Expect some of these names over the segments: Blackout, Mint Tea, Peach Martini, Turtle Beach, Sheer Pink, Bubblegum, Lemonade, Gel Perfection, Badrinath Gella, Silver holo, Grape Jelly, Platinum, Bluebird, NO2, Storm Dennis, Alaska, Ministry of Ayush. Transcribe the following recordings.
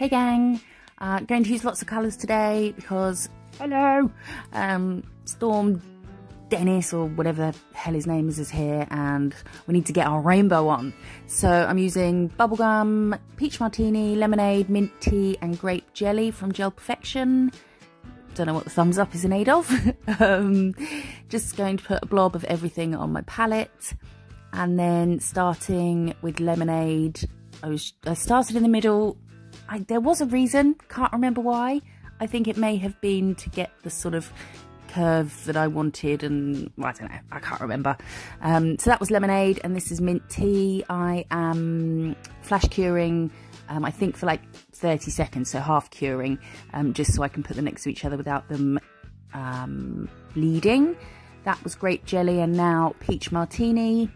Hey gang, going to use lots of colours today because, hello, Storm Dennis or whatever the hell his name is here and we need to get our rainbow on. So I'm using Bubblegum, Peach Martini, Lemonade, Mint Tea and Grape Jelly from Gel Perfection. Don't know what the thumbs up is in aid of. Just going to put a blob of everything on my palette, and then starting with Lemonade. I started in the middle. There was a reason, can't remember why. I think it may have been to get the sort of curve that I wanted, and well, I don't know, I can't remember. So that was Lemonade, and this is Mint Tea. I am flash curing, I think for like 30 seconds, so half curing, just so I can put them next to each other without them bleeding. That was Grape Jelly, and now Peach Martini.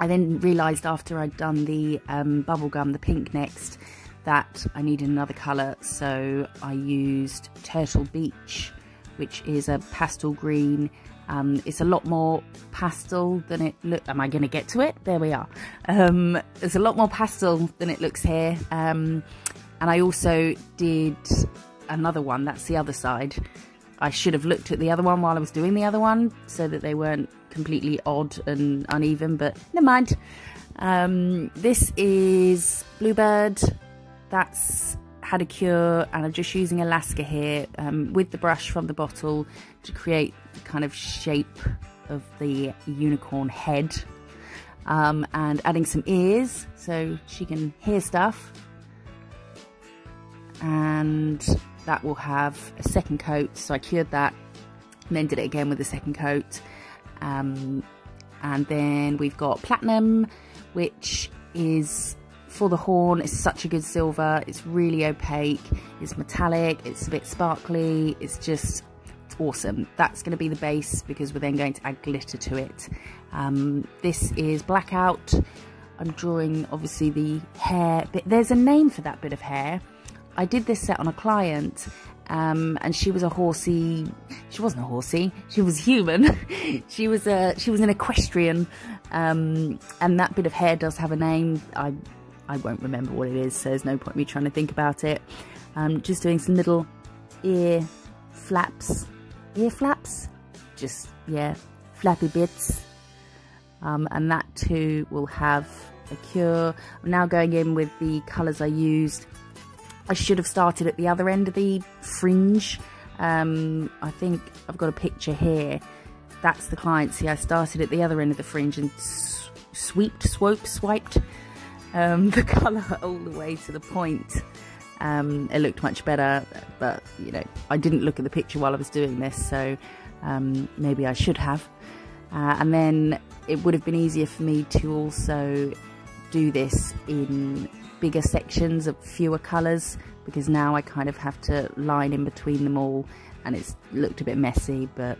I then realised after I'd done the bubblegum, the pink next, that I needed another colour, so I used Turtle Beach, which is a pastel green. It's a lot more pastel than it looks. Am I going to get to it? There we are. It's a lot more pastel than it looks here. And I also did another one. That's the other side. I should have looked at the other one while I was doing the other one so that they weren't completely odd and uneven, but never mind. This is Bluebird. That's had a cure, and I'm just using Alaska here with the brush from the bottle to create the kind of shape of the unicorn head, and adding some ears so she can hear stuff, and that will have a second coat. So I cured that and then did it again with the second coat, and then we've got Platinum, which is for the horn. It's such a good silver. It's really opaque, it's metallic, it's a bit sparkly, it's awesome. That's going to be the base because we're then going to add glitter to it. This is Blackout. I'm drawing obviously the hair, but there's a name for that bit of hair. I did this set on a client, and she was a horsey. She wasn't a horsey, she was human. she was an equestrian, and that bit of hair does have a name. I won't remember what it is, so there's no point in me trying to think about it. Just doing some little ear flaps, just, yeah, flappy bits. And that too will have a cure. I'm now going in with the colours I used. I should have started at the other end of the fringe. I think I've got a picture here. That's the client. See, I started at the other end of the fringe and swiped the colour all the way to the point. It looked much better, but you know, I didn't look at the picture while I was doing this, so maybe I should have. And then it would have been easier for me to also do this in bigger sections of fewer colours, because now I kind of have to line in between them all, and it's looked a bit messy, but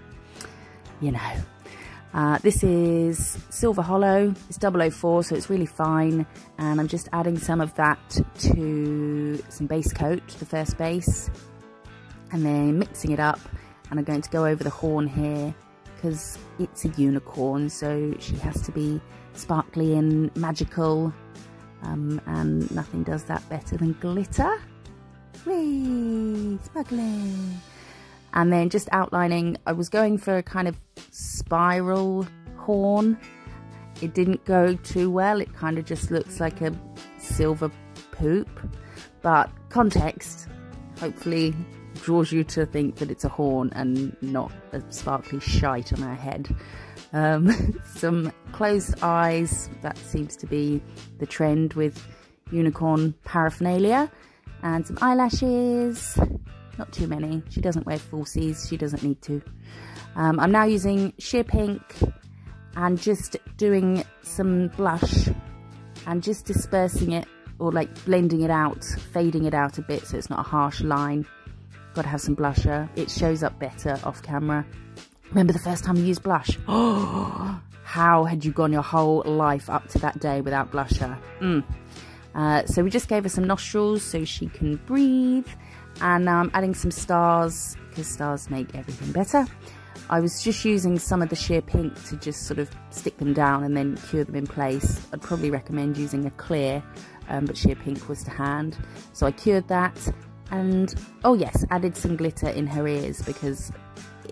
you know. This is Silver Holo. It's 004, so it's really fine, and I'm just adding some of that to some base coat, the first base, and then mixing it up. And I'm going to go over the horn here because it's a unicorn, so she has to be sparkly and magical, and nothing does that better than glitter. Whee! Sparkling! And then just outlining. I was going for a kind of spiral horn. It didn't go too well. It kind of just looks like a silver poop, but context hopefully draws you to think that it's a horn and not a sparkly shite on our head. Some closed eyes. That seems to be the trend with unicorn paraphernalia. And some eyelashes. Not too many. She doesn't wear falsies. She doesn't need to. I'm now using Sheer Pink and just doing some blush and just dispersing it, or like blending it out, fading it out a bit so it's not a harsh line. Got to have some blusher. It shows up better off camera. Remember the first time you used blush? Oh, how had you gone your whole life up to that day without blusher? So we just gave her some nostrils so she can breathe. And now I'm adding some stars because stars make everything better. I was just using some of the Sheer Pink to just sort of stick them down and then cure them in place. I'd probably recommend using a clear but Sheer Pink was to hand. So I cured that, and oh yes, added some glitter in her ears, because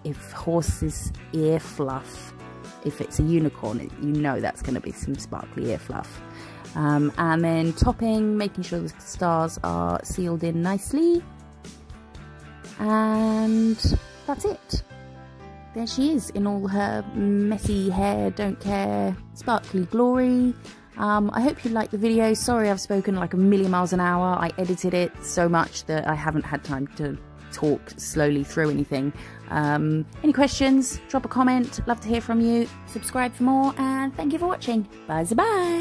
if horse's ear fluff, if it's a unicorn, you know that's going to be some sparkly ear fluff. And then topping, making sure the stars are sealed in nicely, and that's it. There she is in all her messy hair, don't care, sparkly glory. I hope you liked the video. Sorry I've spoken like a million miles an hour. I edited it so much that I haven't had time to talk slowly through anything. Any questions, drop a comment. Love to hear from you. Subscribe for more, and thank you for watching. Bye-bye.